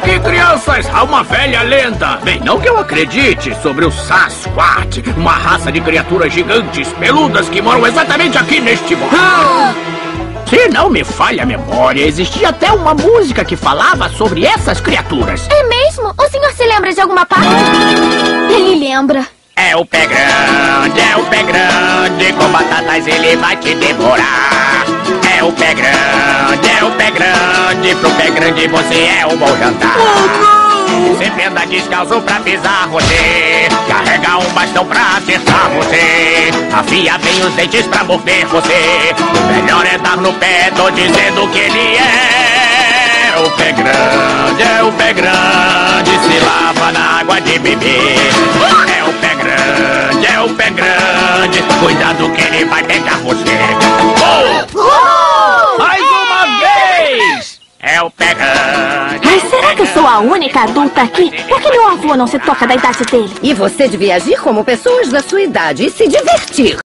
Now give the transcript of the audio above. aqui, crianças, há uma velha lenda. Bem, não que eu acredite, sobre o Sasquatch, uma raça de criaturas gigantes, peludas, que moram exatamente aqui neste morro. Se não me falha a memória, existia até uma música que falava sobre essas criaturas. É mesmo? O senhor se lembra de alguma parte? Ele lembra. É o pé grande, com batatas ele vai te devorar. É o pé grande, pro pé grande você é um bom jantar. Oh, não! Sempre anda descalço pra pisar você, carrega um bastão pra acertar você, afia bem os dentes pra morder você, o melhor é dar no pé, tô dizendo que ele é. É o pé grande, se lava na água de beber. É o pé grande, cuidado que ele vai pegar você. Mais uma vez! É o pé grande. Mas será que eu sou a única adulta aqui? Por que meu avô não se toca da idade dele? E você devia agir como pessoas da sua idade e se divertir.